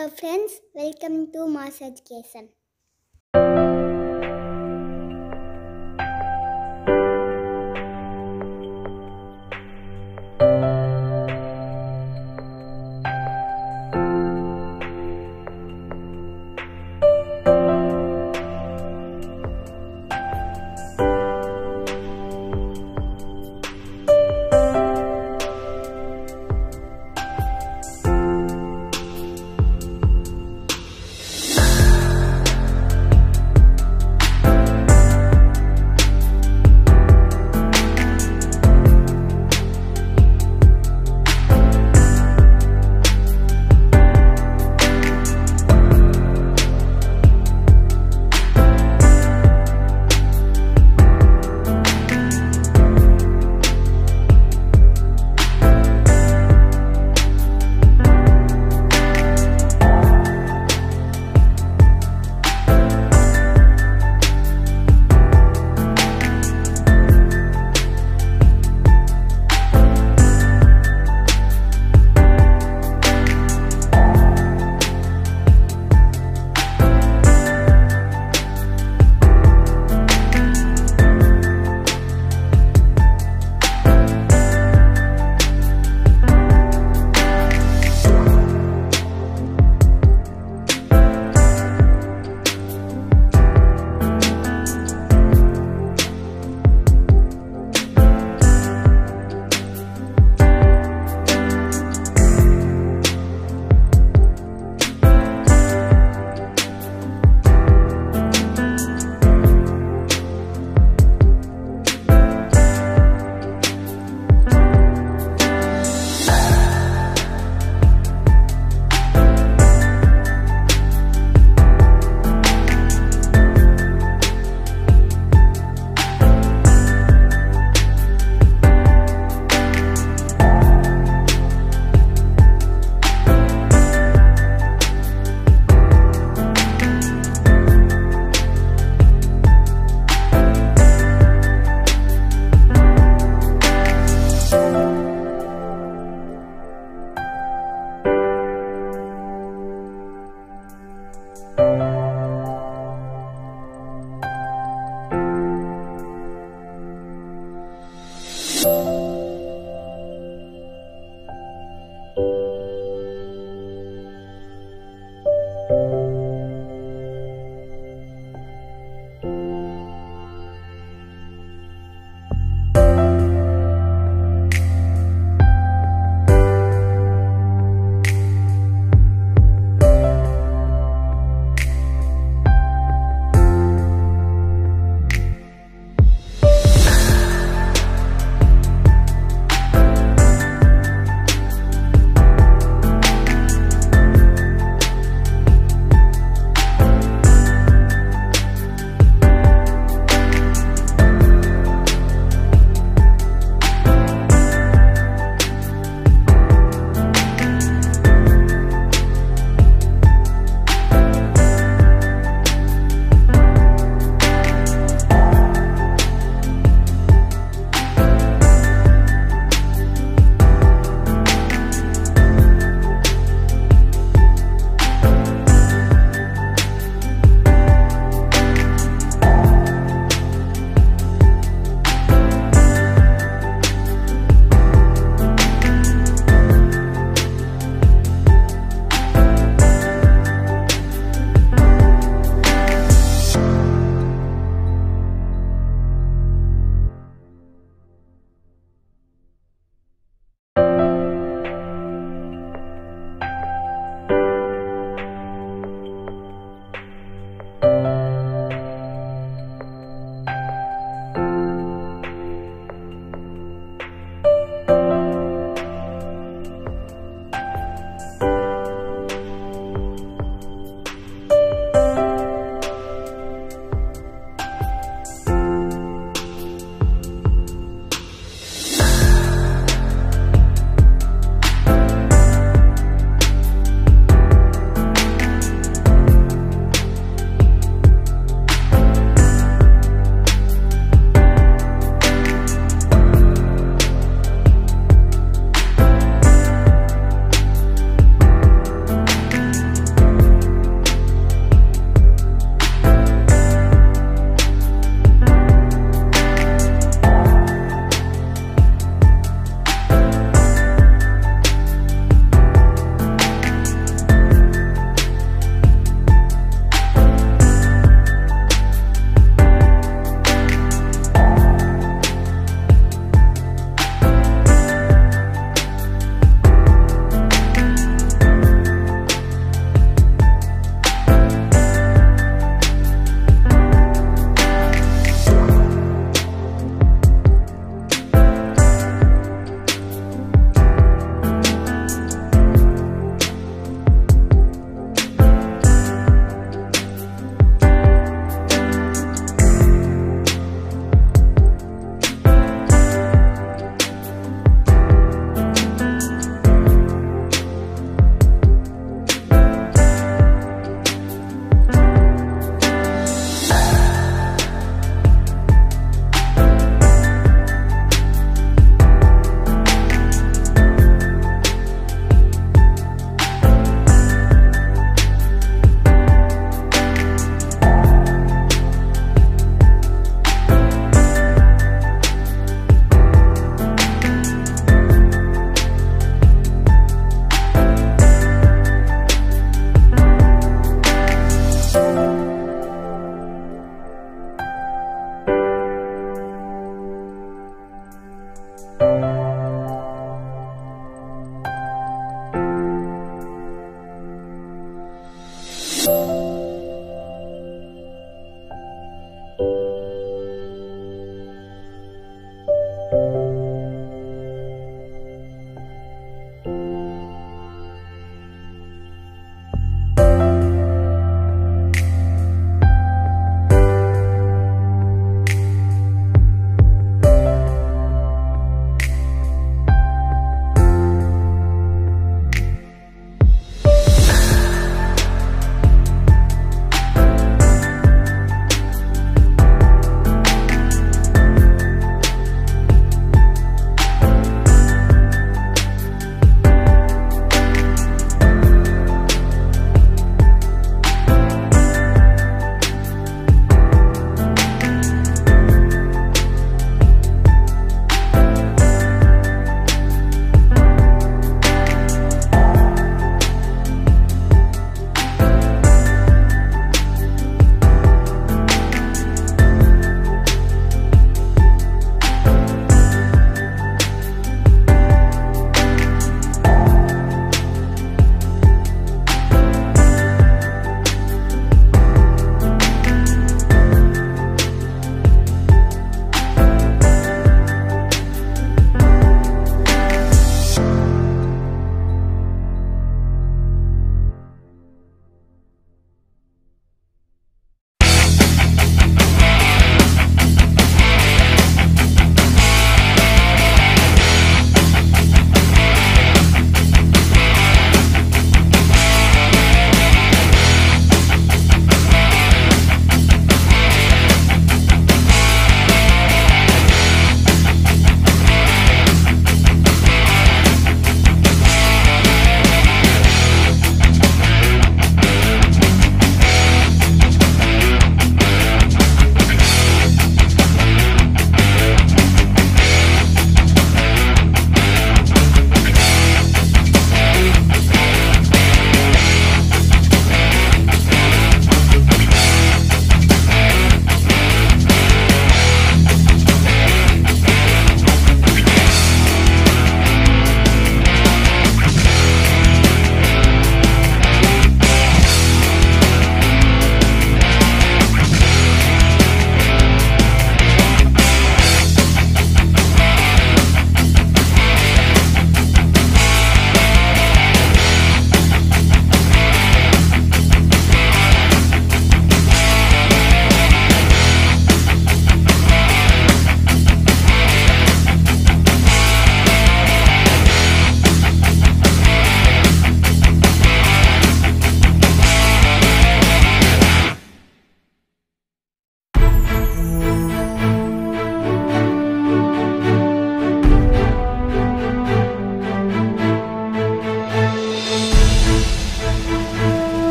Hello friends, welcome to Mass Education.